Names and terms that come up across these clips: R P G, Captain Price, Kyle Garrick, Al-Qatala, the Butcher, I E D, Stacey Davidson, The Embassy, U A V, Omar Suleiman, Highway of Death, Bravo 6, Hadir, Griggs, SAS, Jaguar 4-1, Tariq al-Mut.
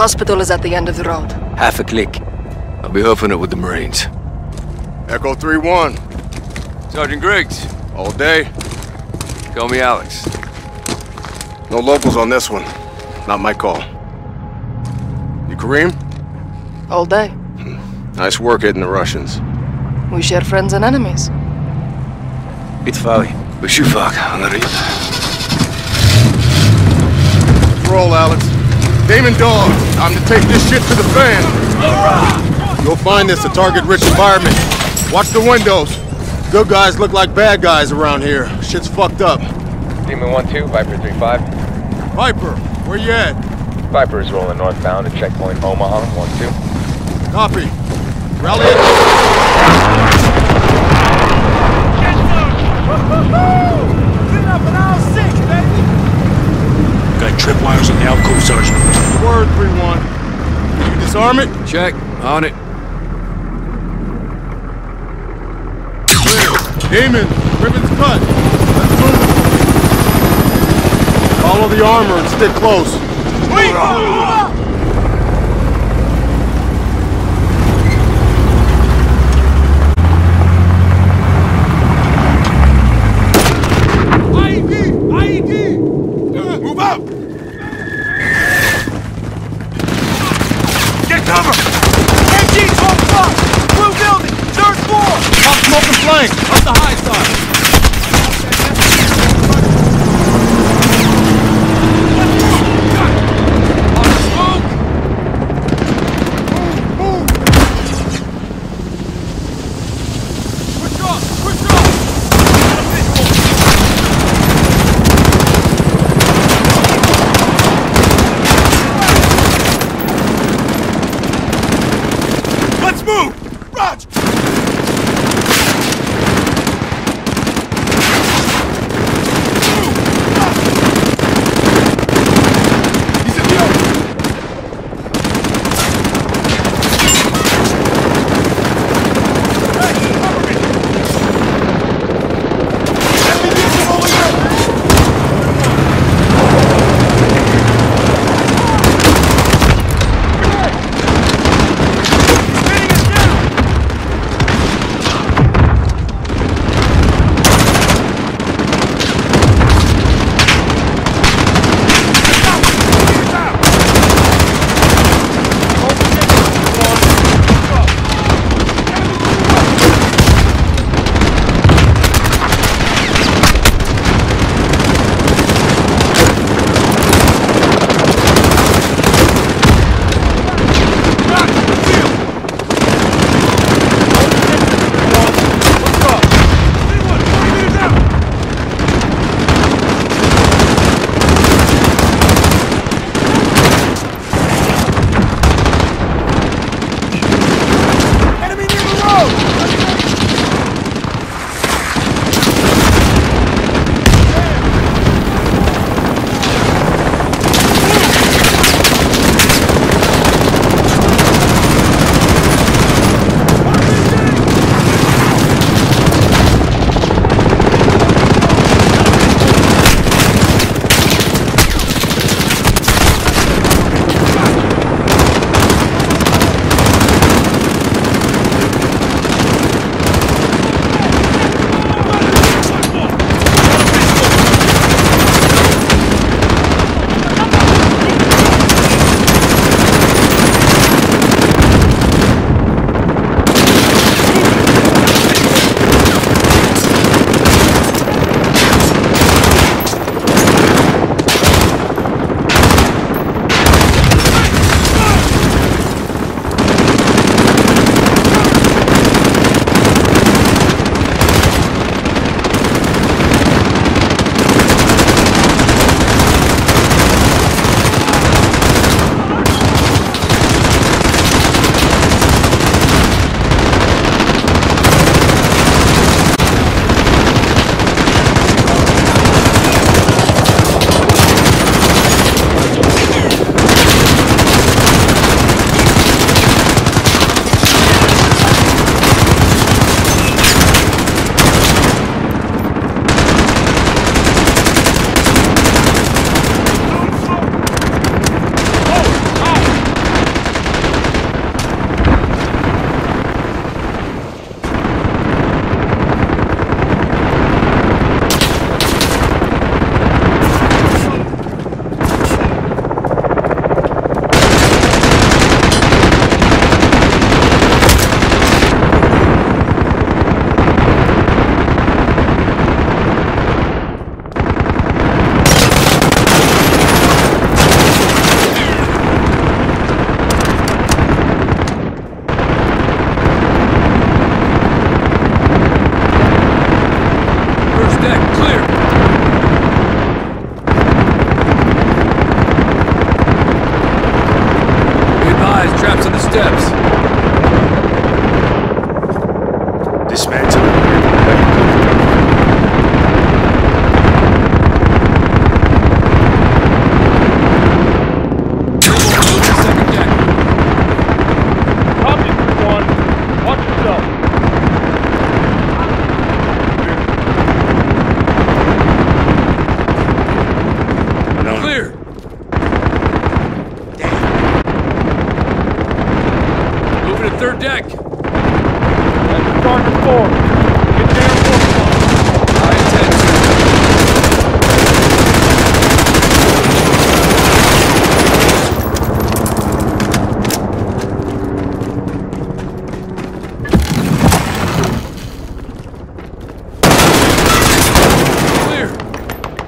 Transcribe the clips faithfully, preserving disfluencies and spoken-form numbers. hospital is at the end of the road. Half a click. I'll be hoofing it with the Marines. Echo three one. Sergeant Griggs. All day. Call me Alex. No locals on this one. Not my call. You Kareem? All day. Nice work hitting the Russians. We share friends and enemies. It's Fali. Bishufak, Anarita. Roll, Alex. Damon Dog, time to take this shit to the fan. You'll find this a target-rich environment. Watch the windows. Good guys look like bad guys around here. Shit's fucked up. Demon one two, Viper three five. Viper, where you at? Viper is rolling northbound at checkpoint Omaha one two. Copy. Rally it. Get up and all six, baby! Got tripwires on the alcove, Sergeant. Word, three one. Can you disarm it? Check. On it. Damon, ribbon's cut. Let's move. Follow the armor and stick close. Wait! I E D! I E D! Move up! Get cover! M G twelve five! Blue building! Third floor! Top smoke and flank! Up the high side! Let's go!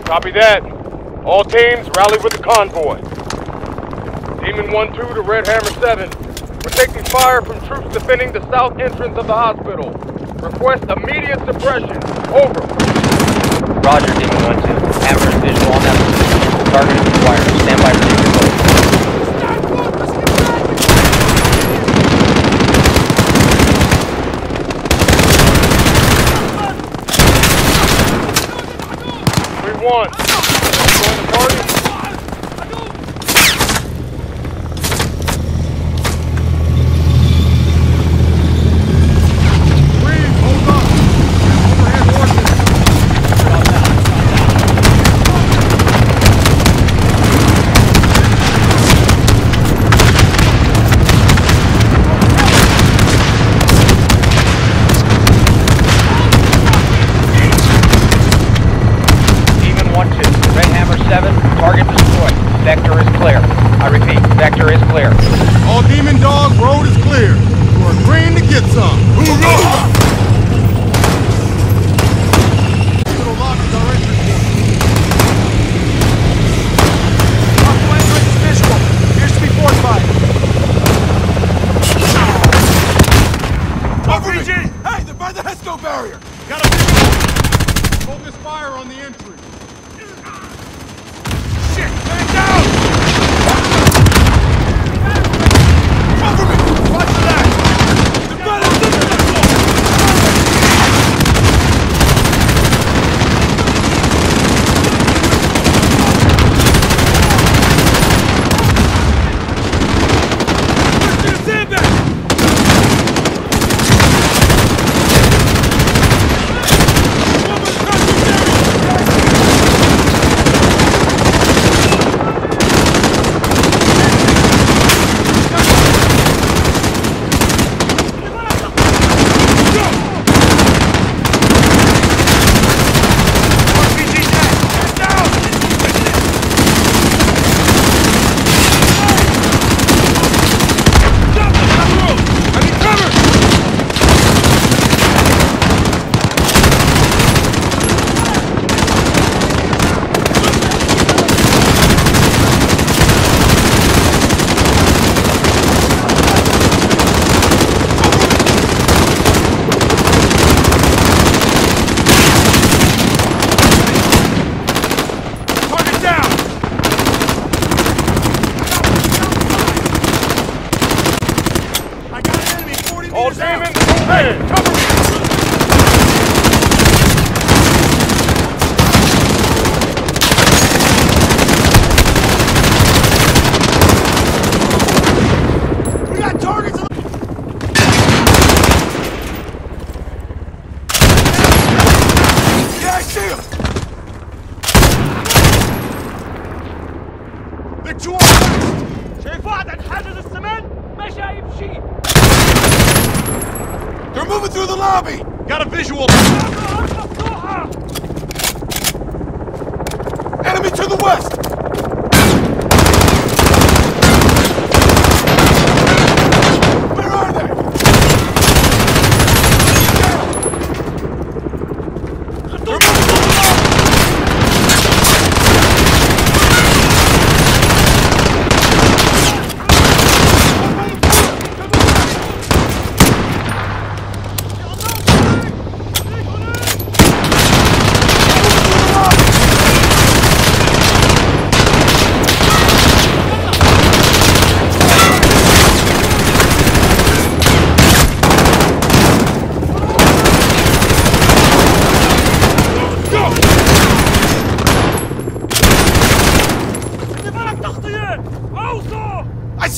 Copy that. All teams, rally with the convoy. Demon one two to Red Hammer seven. We're taking fire from troops defending the south entrance of the hospital. Request immediate suppression. Over. Roger, Demon one two. Hammer's visual on that position. Target is required. Stand by for taking fire. One. Join the party. Freeze, hold up. Overhead horses. Is clear. All Demon Dog, road is clear. We're agreeing to get some. Hoorah! Over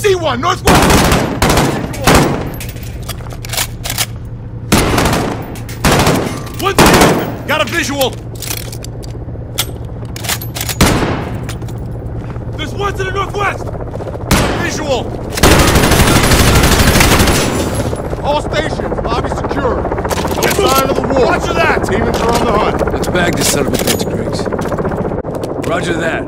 C one, northwest! One's open! Got a visual! There's one to the northwest! Visual! All stations, lobby secure. No sign of the war. Roger that! Demons are on the hunt. Let's bag this son of a bitch, Griggs. Roger that.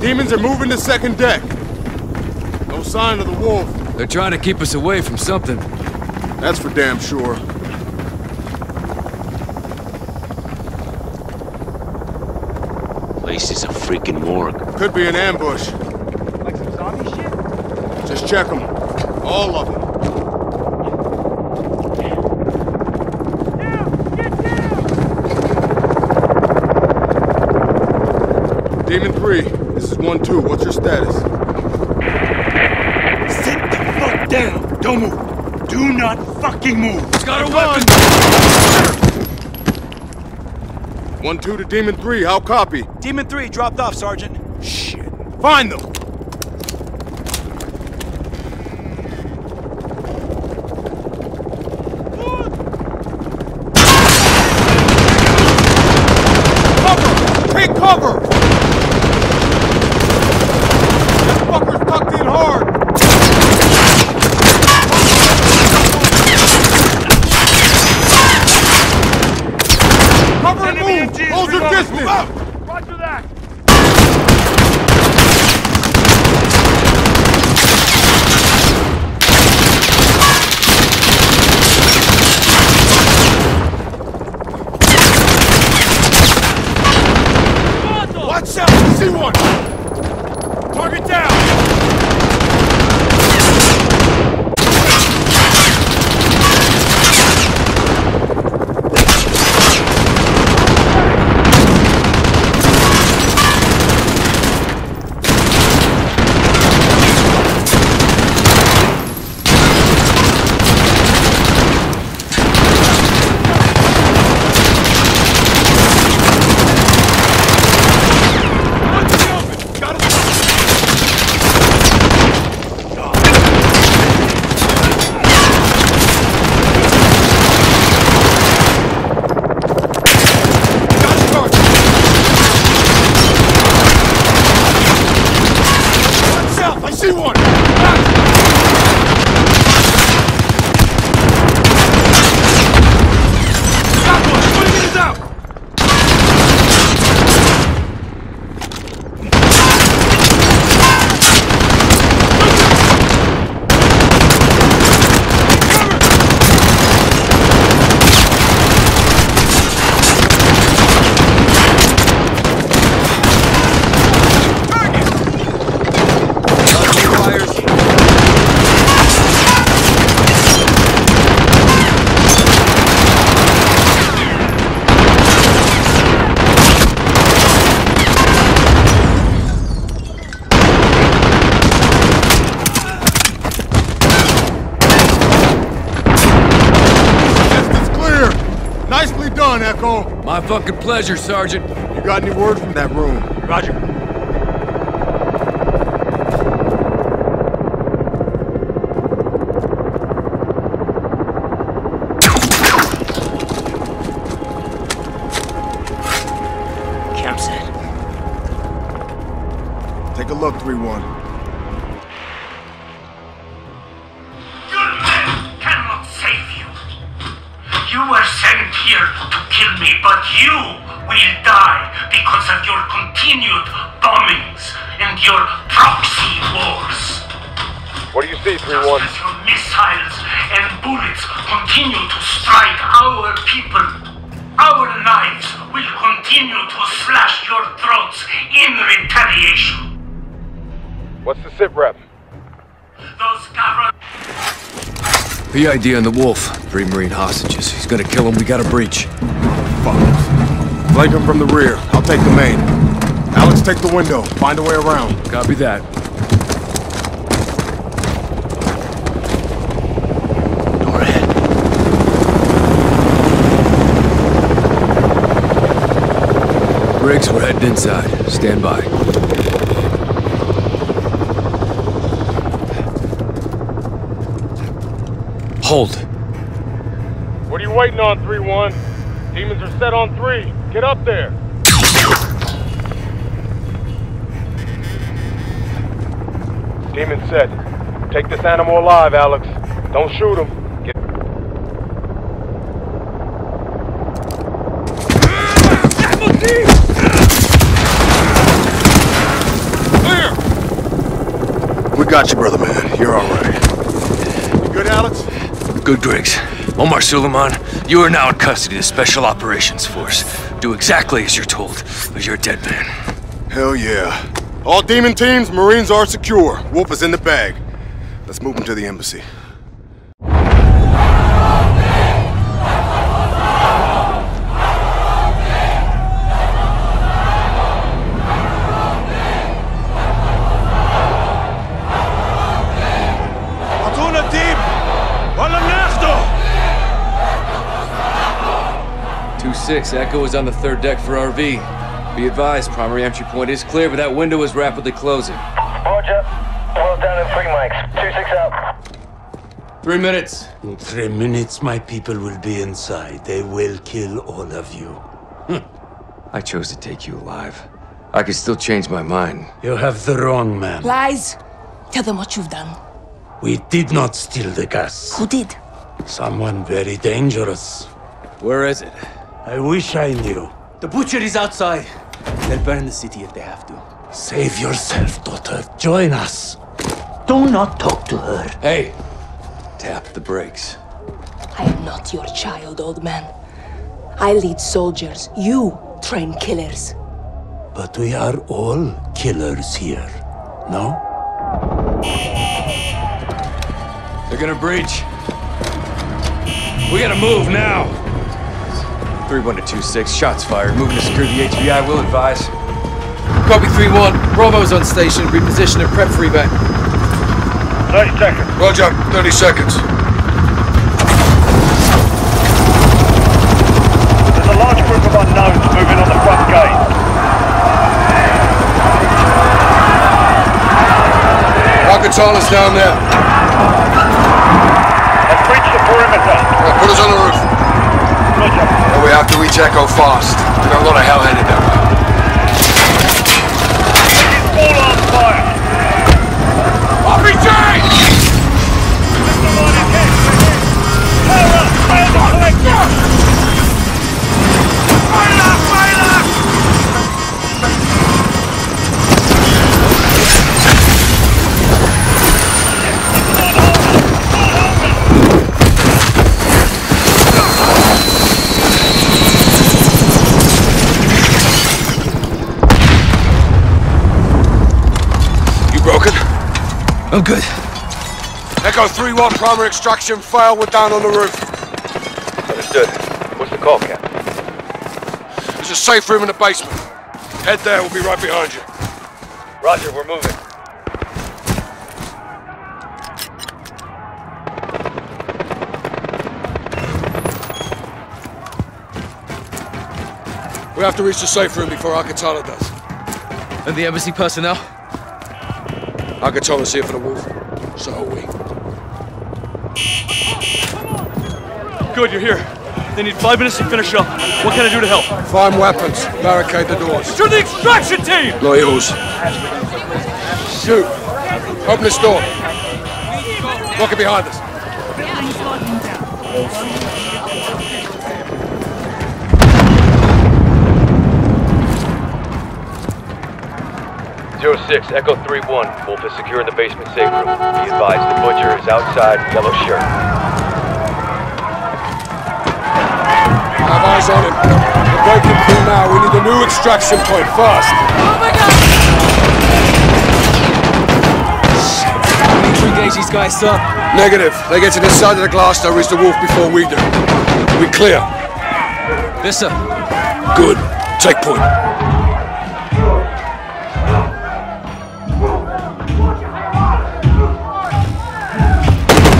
Demons are moving to second deck. No sign of the wolf. They're trying to keep us away from something. That's for damn sure. Place is a freaking morgue. Could be an ambush. Like some zombie shit? Just check them. All of them. Demon three, this is one two. What's your status? Sit the fuck down! Don't move! Do not fucking move! It's got a weapon! one two to Demon three, how copy? Demon three dropped off, Sergeant. Shit. Find them! Cover! Take cover! Hold your distance! Roger that! on, Echo. My fucking pleasure, Sergeant. You got any word from that room? Roger. Campsite. Take a look, three one. P I D on the Wolf. Three Marine hostages. He's gonna kill him. We got a breach. Fuck. Flank him from the rear. I'll take the main. Alex, take the window. Find a way around. Copy that. Door ahead. Briggs, we're heading inside. Stand by. Hold. What are you waiting on, three one? Demons are set on three. Get up there. Demon set. Take this animal alive, Alex. Don't shoot him. Get... Clear. We got you, brother man. You're all right. You good, Alex? Good, Griggs. Omar Suleiman, you are now in custody of the Special Operations Force. Do exactly as you're told, or you're a dead man. Hell yeah. All demon teams, Marines are secure. Wolf is in the bag. Let's move him to the embassy. Six, Echo is on the third deck for R V. Be advised, primary entry point is clear, but that window is rapidly closing. Roger. Well down in three mics. Two six out. Three minutes. In three minutes, my people will be inside. They will kill all of you. Hm. I chose to take you alive. I could still change my mind. You have the wrong man. Lies. Tell them what you've done. We did not steal the gas. Who did? Someone very dangerous. Where is it? I wish I knew. The Butcher is outside. They'll burn the city if they have to. Save yourself, daughter. Join us. Do not talk to her. Hey, tap the brakes. I am not your child, old man. I lead soldiers. You train killers. But we are all killers here, no? They're gonna breach. We gotta move now. three one to two six, shots fired. Moving to secure the H B I, will advise. Copy three one, Bravo's on station. Reposition and prep for evac. thirty seconds. Roger, thirty seconds. There's a large group of unknowns moving on the front gate. Al-Qatala's down there. They've breached the perimeter. Right, put us on the roof. We have to reach Echo fast. We've got a lot of hell headed that way. All on fire! R P G! Terror! Fire the collector! Fire! Oh, good. Echo three one, primary extraction failed. We're down on the roof. Understood. What's the call, Captain? There's a safe room in the basement. Head there, we'll be right behind you. Roger, we're moving. We have to reach the safe room before Al-Qatala does. And the embassy personnel? Al-Qatala's here for the wolf. So are we. Good, you're here. They need five minutes to finish up. What can I do to help? Find weapons. Barricade the doors. To the extraction team! Loyals. Shoot. Open this door. Lock it behind us. zero six, Echo three one. Wolf is secure in the basement safe room. Be advised, the Butcher is outside, yellow shirt. I have eyes on him. We're breaking through now. We need a new extraction point fast. Oh my god! Shit. We need to engage these guys, sir. Negative. They get to this side of the glass, they'll reach the wolf before we do. We clear. Yes, sir. Good. Take point.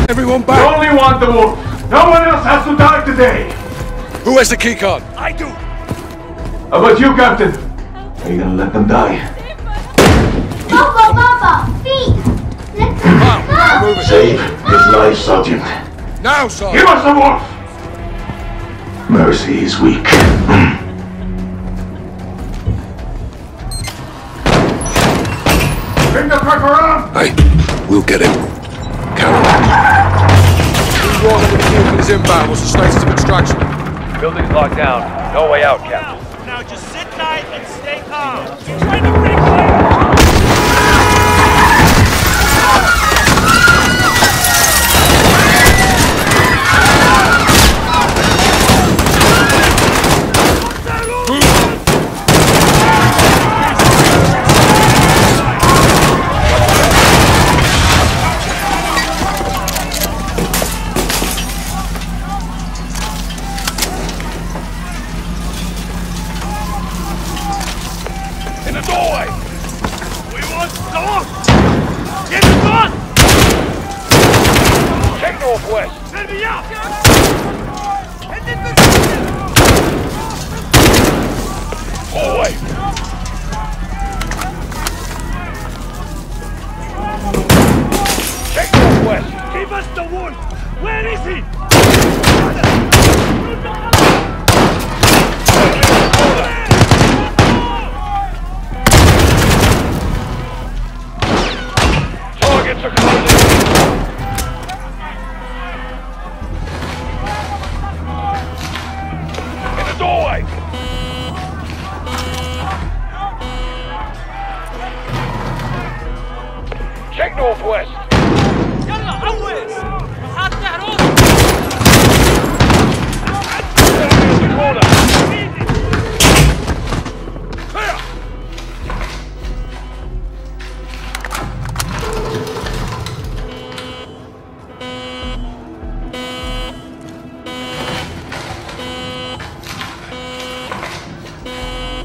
Everyone back. We only want the wolf. No one else has to die today. Who has the key card? I do! How about you, Captain? Are you gonna let them die? Baba, Baba! Feet! Let's go! Save his life, Sergeant. Now, Sergeant! Give us the wolf! Mercy is weak. Bring the cracker around! Hey, we'll get him. Carol. The warning of the field is inbound was the status of extraction. Building's locked down. No way out, Captain. Now just sit tight and stay calm. You're trying to break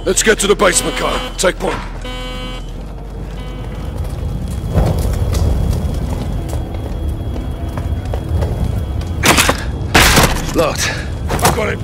Let's get to the basement, Kyle. Take point. Locked. I got it.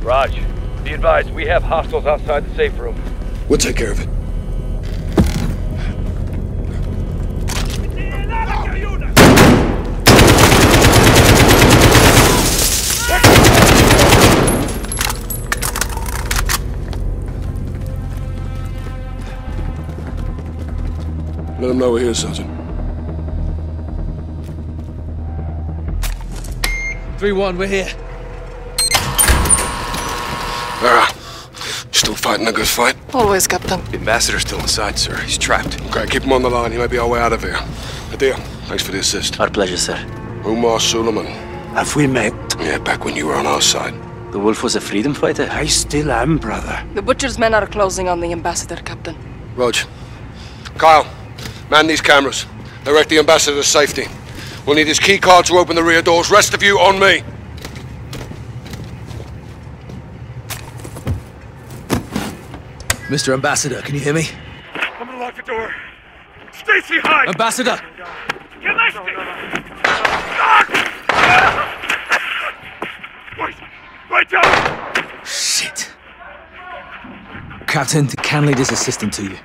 Raj, be advised, we have hostiles outside the safe room. We'll take care of it. Let them know we're here, Sergeant. three one, we're here. Vera, still fighting a good fight? Always, Captain. The ambassador's still inside, sir. He's trapped. Okay, keep him on the line. He may be our way out of here. Hadir, thanks for the assist. Our pleasure, sir. Omar Suleiman. Have we met? Yeah, back when you were on our side. The wolf was a freedom fighter? I still am, brother. The Butcher's men are closing on the ambassador, Captain. Rog. Kyle, man these cameras. Direct the ambassador to safety. We'll need his key card to open the rear doors. Rest of you on me. Mister Ambassador, can you hear me? I'm gonna lock the door. Stacey, hide! Ambassador! Get my stick! Wait! Wait down! Shit! Captain, can lead his assistant to you.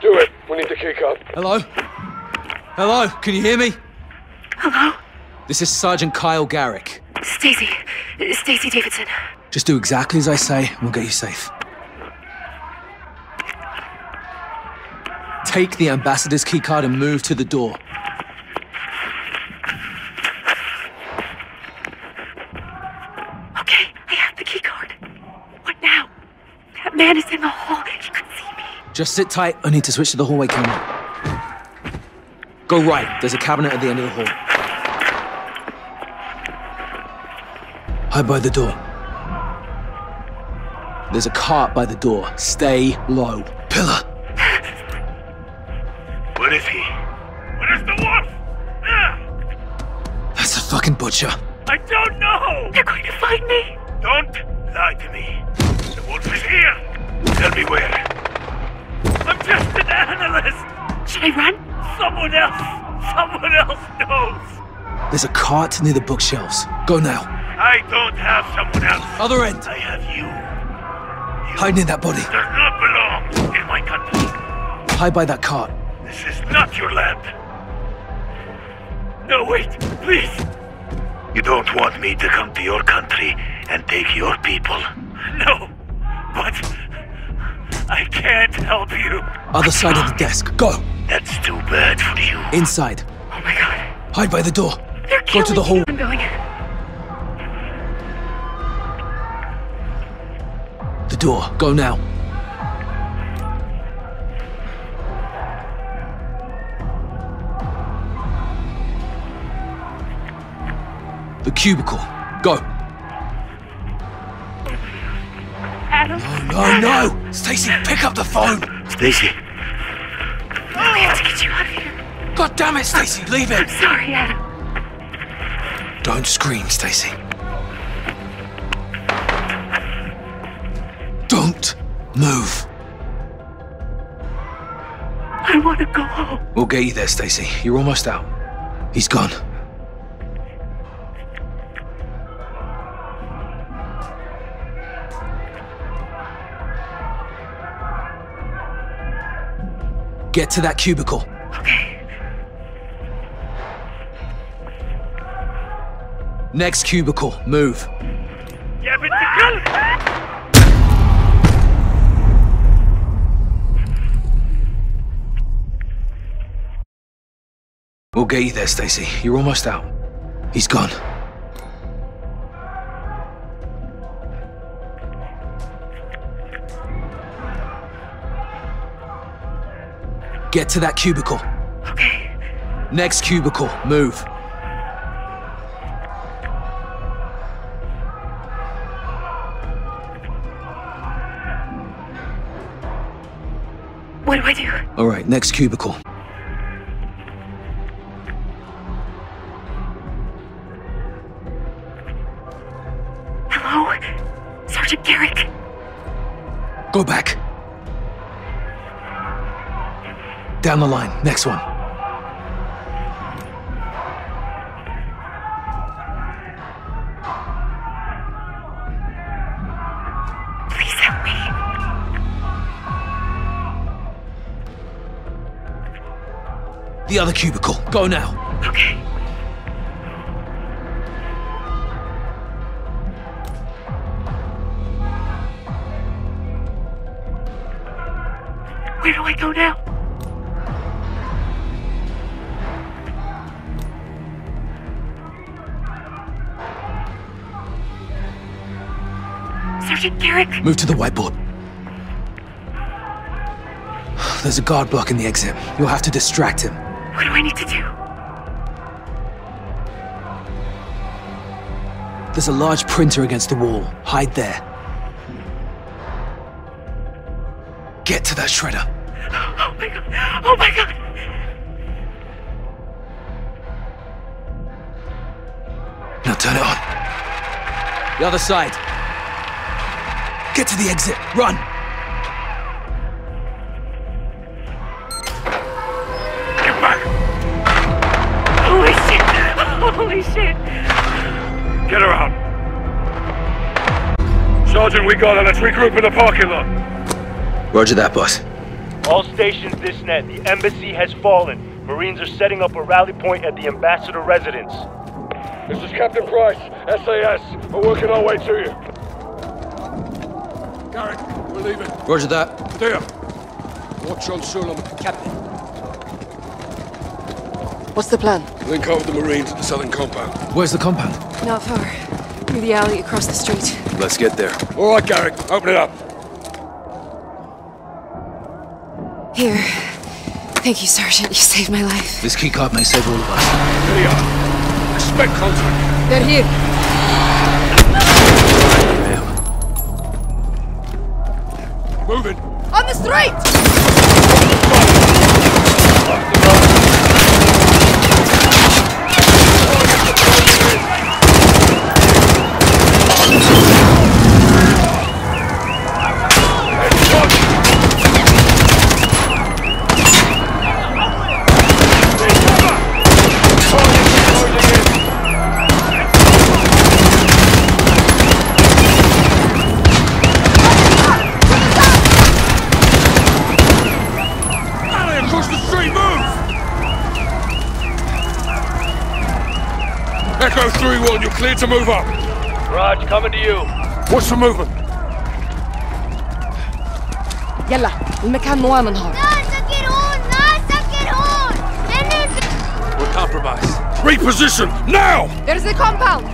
Do it. We need the key card. Hello? Hello? Can you hear me? Hello? This is Sergeant Kyle Garrick. Stacey. Stacey Davidson. Just do exactly as I say, and we'll get you safe. Take the ambassador's keycard and move to the door. Okay, I have the keycard. What now? That man is in the hall. He could see me. Just sit tight. I need to switch to the hallway camera. Go right. There's a cabinet at the end of the hall. Hide by the door. There's a cart by the door. Stay low. Pillar. What is he? What is the wolf? Ugh. That's the fucking butcher. I don't know! They're going to find me! Don't lie to me. The wolf is here! Tell me where. I'm just an analyst! Should I run? Someone else! Someone else knows! There's a cart near the bookshelves. Go now. I don't have someone else. Other end! I have you. you. Hide near that body. Does not belong in my country. Hide by that cart. This is not your land. No, wait, please. You don't want me to come to your country and take your people. No, but I can't help you. Other side of the desk, go. That's too bad for you. Inside. Oh my god. Hide by the door. They're go to the hall. I'm going. The door, go now. The cubicle. Go. Adam? No, no, no! Stacey, pick up the phone! Stacey. Oh, we have to get you out of here. God damn it, Stacey, leave it! I'm sorry, Adam. Don't scream, Stacey. Don't move. I want to go home. We'll get you there, Stacey. You're almost out. He's gone. Get to that cubicle. Okay. Next cubicle, move. Yeah, but the gun. We'll get you there, Stacey. You're almost out. He's gone. Get to that cubicle. Okay. Next cubicle, move. What do I do? All right, next cubicle. Hello? Sergeant Garrick? Go back. Down the line. Next one. Please help me. The other cubicle. Go now. Okay. Where do I go now? Garrick. Move to the whiteboard. There's a guard blocking the exit. You'll have to distract him. What do I need to do? There's a large printer against the wall. Hide there. Get to that shredder. Oh my god! Oh my god! The other side. Get to the exit. Run! Get back! Holy shit! Holy shit! Get her out. Sergeant, we got her. Let's regroup in the parking lot. Roger that, boss. All stations this net. The embassy has fallen. Marines are setting up a rally point at the Ambassador residence. This is Captain Price, S A S. We're working our way to you. Garrick, we're leaving. Roger that. There. Watch on Suleiman. Captain. What's the plan? Link up with the Marines at the southern compound. Where's the compound? Not far. Through the alley across the street. Let's get there. All right, Garrick. Open it up. Here. Thank you, Sergeant. You saved my life. This key card may save all of us. Here they are. Expect contact. They're here. Damn. Moving. On the street! three one, you're clear to move up. Raj, coming to you. What's the movement? Yalla, المكان مو آمن هون. We're compromised. Reposition now. There's the compound.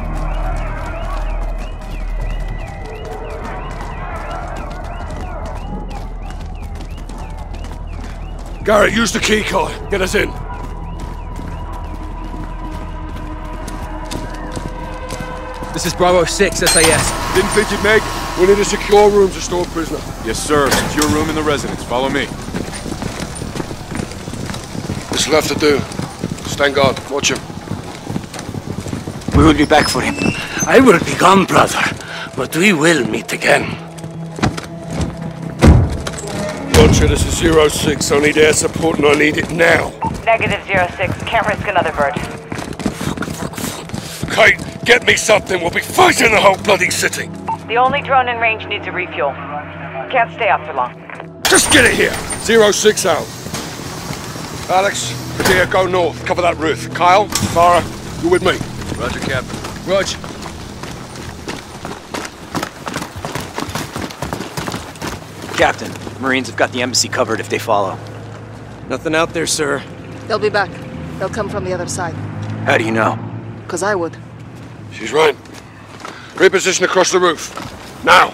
Garrett, use the key card. Get us in. This is Bravo six, S A S. Didn't think you'd make it. We need a secure room to store prisoner. Yes, sir. Secure room in the residence. Follow me. What's left to do? Stand guard. Watch him. We will be back for him. I will be gone, brother. But we will meet again. Butcher, this is zero six. I need air support and I need it now. Negative zero six. Can't risk another bird. Kate! Get me something, we'll be fighting the whole bloody city! The only drone in range needs a refuel. Can't stay out for long. Just get it here! zero six out. Alex, Hadir, go north, cover that roof. Kyle, Farah, you with me? Roger, Captain. Roger. Captain, Marines have got the embassy covered if they follow. Nothing out there, sir. They'll be back. They'll come from the other side. How do you know? Because I would. She's right. Reposition across the roof. Now!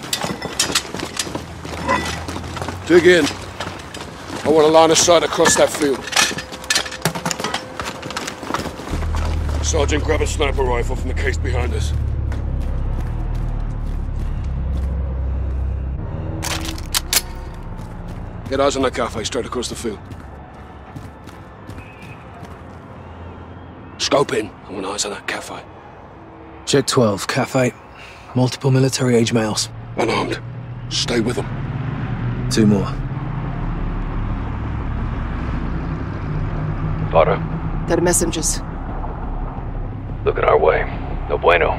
Dig in. I want a line of sight across that field. Sergeant, grab a sniper rifle from the case behind us. Get eyes on that cafe straight across the field. Scope in. I want eyes on that cafe. Jet twelve, cafe. Multiple military-age males. Unarmed. Stay with them. Two more. Potter. They're messengers. Looking our way. No bueno.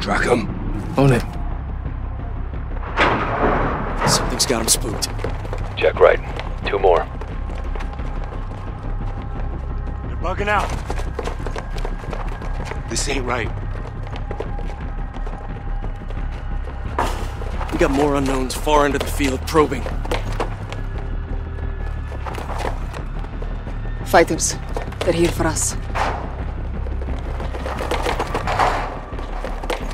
Track them. On it. Something's got them spooked. Check right. Two more. They're bugging out. This ain't right. We got more unknowns far into the field, probing. Fighters, they're here for us.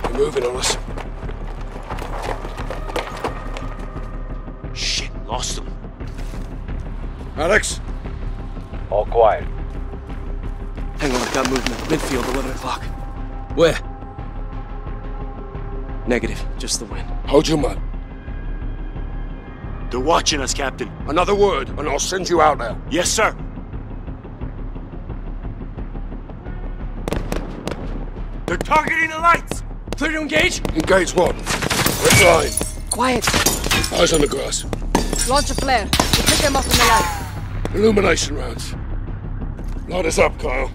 They're moving on us. Shit, lost them. Alex? All quiet. Hang on, I got movement. Midfield, eleven o'clock. Where? Negative. Just the wind. Hold your mud. They're watching us, Captain. Another word, and I'll send you out now. Yes, sir. They're targeting the lights! Clear to engage? Engage what? We're flying. Quiet. Eyes on the grass. Launch a flare. We'll pick them up in the light. Illumination rounds. Light us up, Kyle.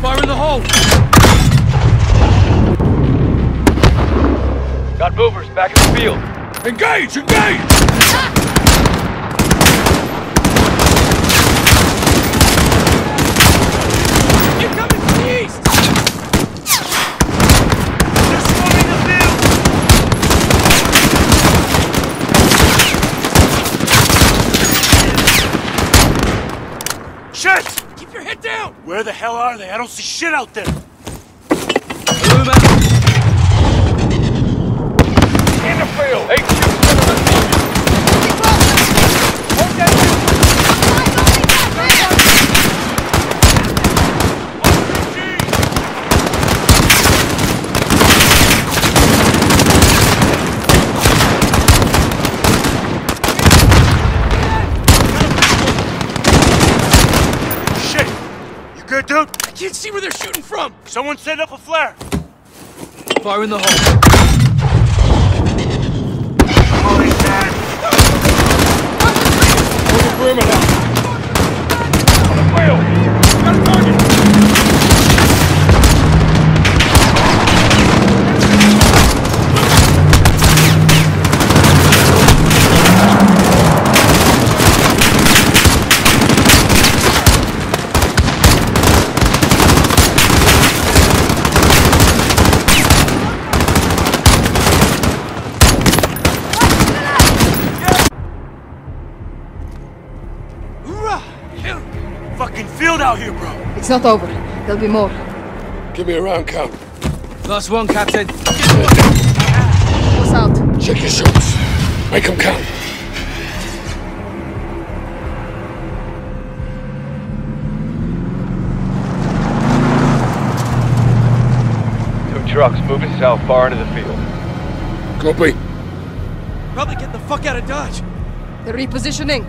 Fire in the hole! Got movers back in the field. Engage! Engage! Ah! Where the hell are they? I don't see shit out there! Move out! In the field! H Q! Hold that dude. I can't see where they're shooting from! Someone set up a flare! Fire in the hole. Holy shit! Hold the perimeter! On the field! Got a target! Here, bro. It's not over. There'll be more. Give me a round count. Last one, Captain. What's out? Check your shots. Make them count. Two trucks moving south far into the field. Copy. Probably get the fuck out of Dodge. They're repositioning.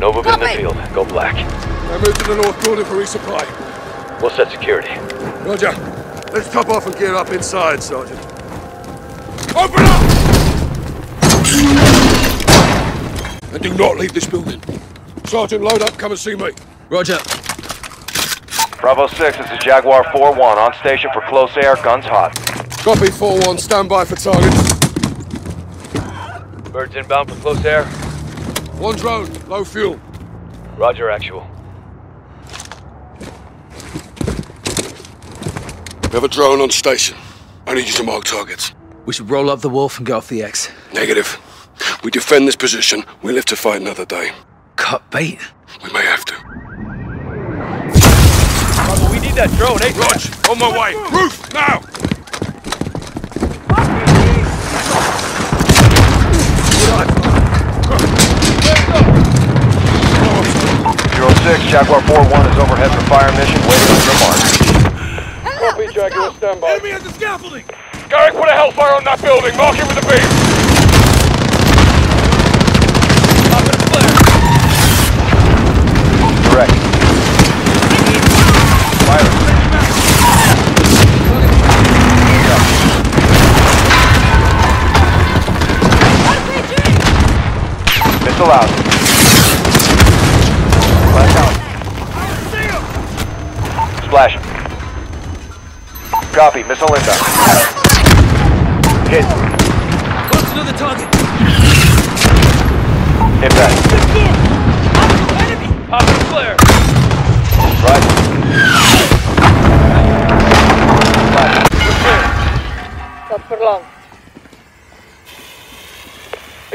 No movement in the field. Go black. I move to the north corner for resupply. We'll set security. Roger. Let's top off and gear up inside, Sergeant. Open up! And do not leave this building. Sergeant, load up, come and see me. Roger. Bravo six, this is Jaguar four one, on station for close air, guns hot. Copy four one, stand by for target. Birds inbound for close air. One drone, low fuel. Roger, actual. We have a drone on station. I need you to mark targets. We should roll up the wolf and go off the X. Negative. We defend this position, we live to fight another day. Cut bait? We may have to. Bravo, we need that drone, eh? Roger, on my way. Roof, now! zero six, Jaguar four one is overhead for fire mission. Waiting on your mark. Copy, Jaguar, stand by. Enemy at the scaffolding! Garrick, put a hellfire on that building. Mark it with a beam. Correct. Fire. Missile out. Splash out. Splash him. Copy. Missile inbound. Hit. Got another target. Impact. Pop the flare. Right. Flash. Not for long.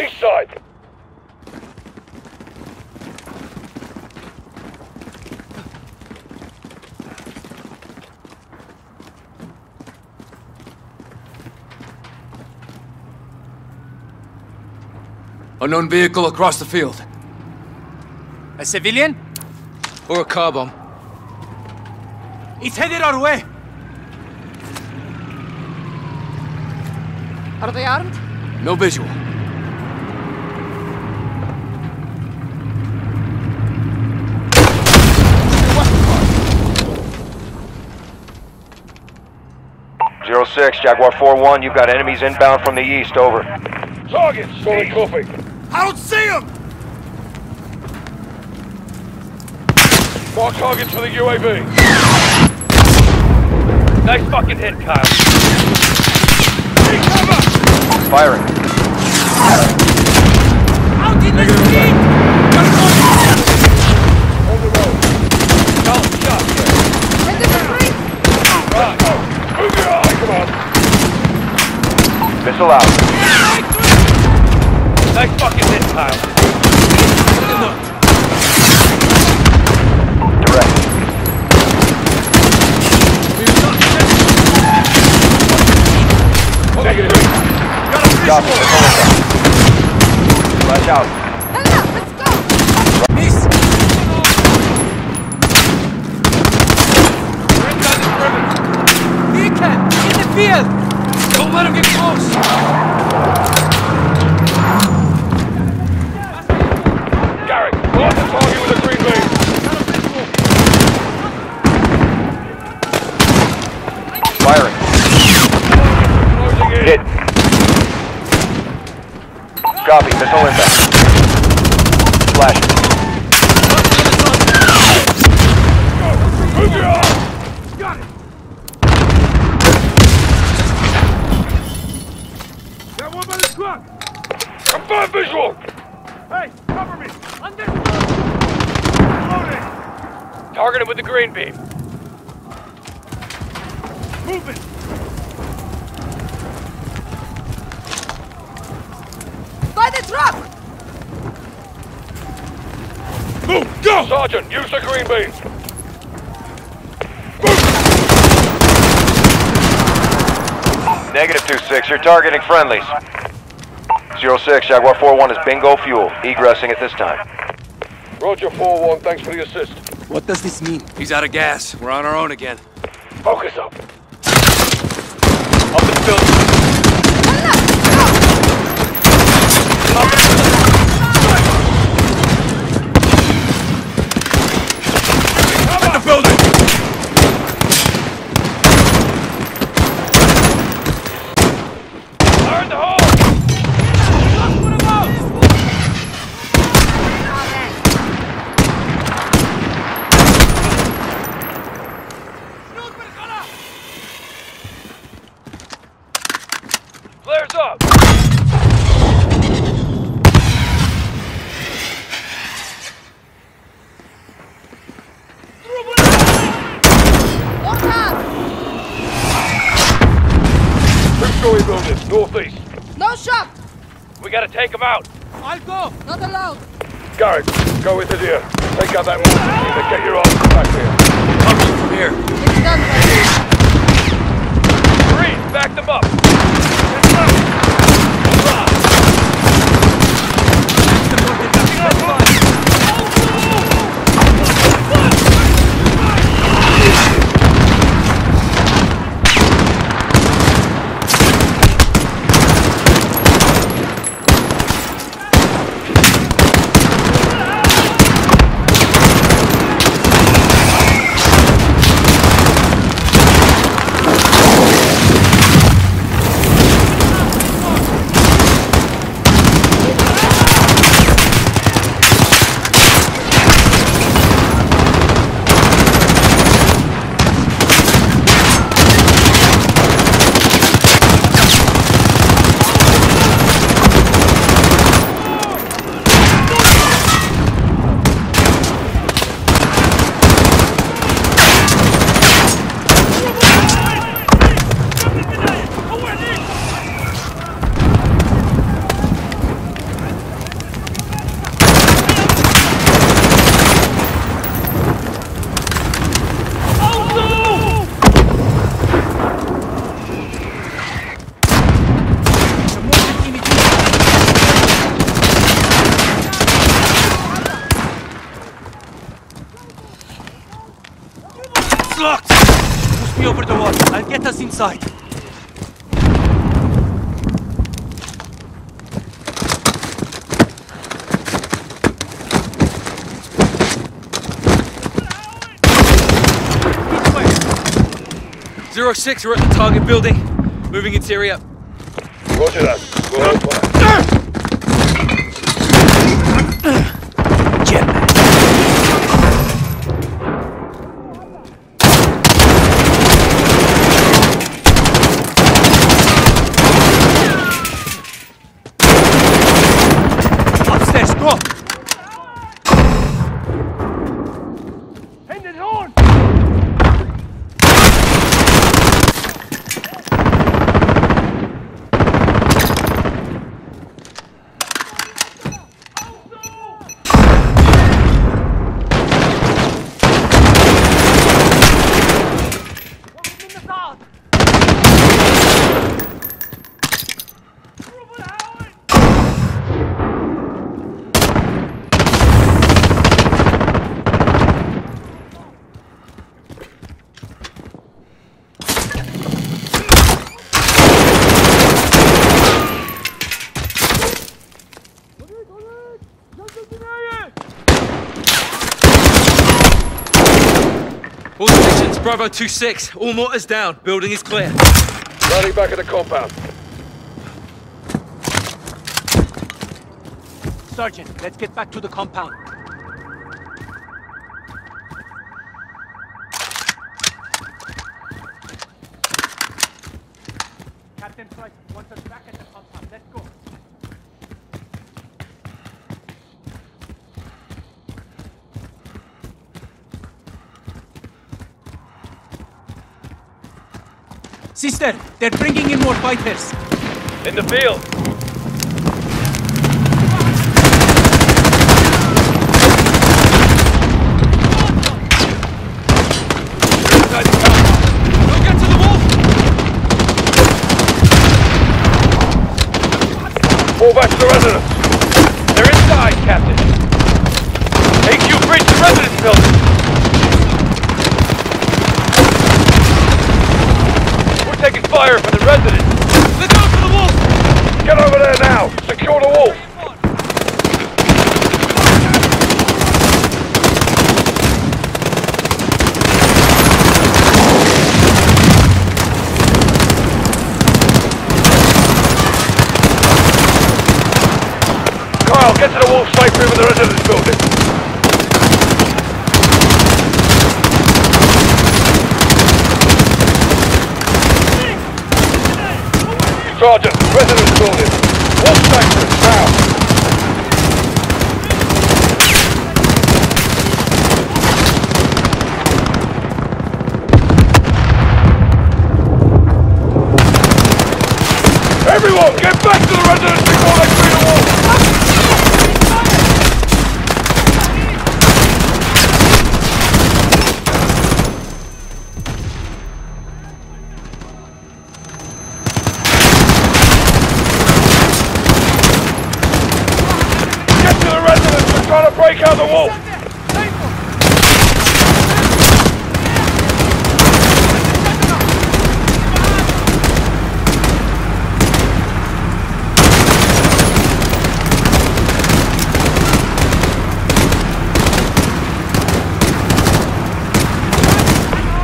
East side. Unknown vehicle across the field. A civilian? Or a car bomb. It's headed our way! Are they armed? No visual. zero six, Jaguar four one, you've got enemies inbound from the east, over. Targets! Sorry, copy. I don't see him! Mark targets for the U A V. Nice fucking hit, Kyle. Take cover! Firing. How did this get? On the road. Call shot. Hit the free! Right, go. Move your eye, come on. Missile out. Yeah, right. Nice fucking hit, Kyle. Direct. Negative. Got him. Flash out. Let's go. Peace. We're inside this ribbon. Beacon, in the field. Don't let him get close. Firing. Hit. Copy. Missile inbound. Flash. Move your arm. Got it. That one by the truck. Confirm visual. Hey, cover me. Under. Loading. Target him with the green beam. Moving! By the truck! Move! Go! Sergeant, use the green beam! Move! Negative two six, you're targeting friendlies. zero six, Jaguar four one is bingo fuel. Egressing at this time. Roger four one, thanks for the assist. What does this mean? He's out of gas. We're on our own again. Focus up. Up the building. Up the building. Up the building. We gotta take him out. I'll go. Not allowed. Garrick, go with Hadir. Take out that move and get your officer back here. Coming from here. It's done, buddy. Marines, back them up. Inside. Zero six, we're at the target building. Moving interior. Roger that. We'll hold fire. Jetman. All stations, Bravo two six, all mortars down, building is clear. Running back at the compound. Sergeant, let's get back to the compound. Captain Price wants us back at the compound, let's go. Sister, they're bringing in more fighters. In the field. Fall back to the residence. They're inside, Captain. A Q bridge to residence building. Taking fire for the residents. Look out for the wolf! Get over there now! Secure the wolf! Kyle, get to the wolf safe room in the residence building. back to the residence before they clear the wall! Get to the residence! We're trying to break out the wall!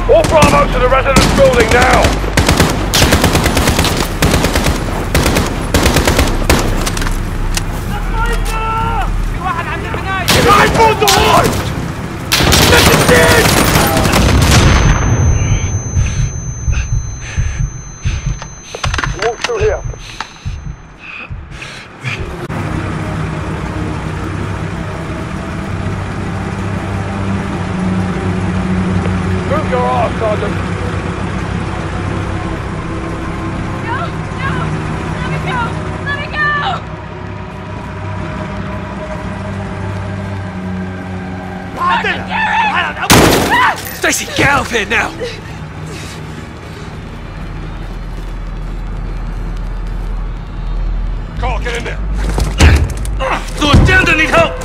All Bravo to the residence building now! Rifles alive! This is it! Walk through here. Move your arm, Sergeant! No! No! Let me go! Let me go! Sergeant Garrick! I don't know! Stacey, get out of here now! Carl, get in there! Lord Delta, need help!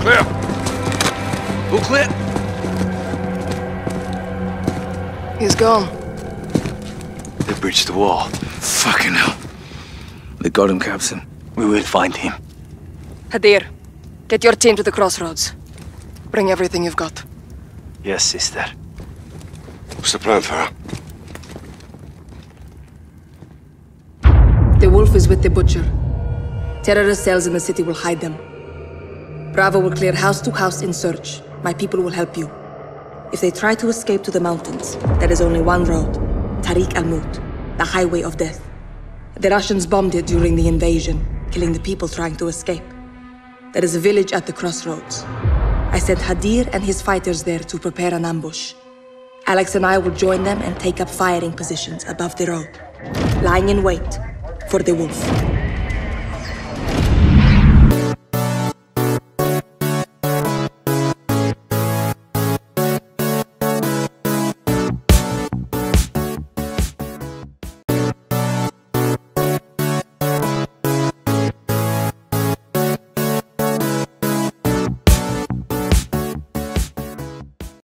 Clear! All clear. He's gone. They breached the wall. Fucking hell. They got him, Captain. We will find him. Hadir, get your team to the crossroads. Bring everything you've got. Yes, sister. What's the plan for her? The wolf is with the butcher. Terrorist cells in the city will hide them. Bravo will clear house to house in search. My people will help you. If they try to escape to the mountains, there is only one road. Tariq al-Mut, the Highway of Death. The Russians bombed it during the invasion, killing the people trying to escape. There is a village at the crossroads. I sent Hadir and his fighters there to prepare an ambush. Alex and I will join them and take up firing positions above the road, lying in wait for the wolf.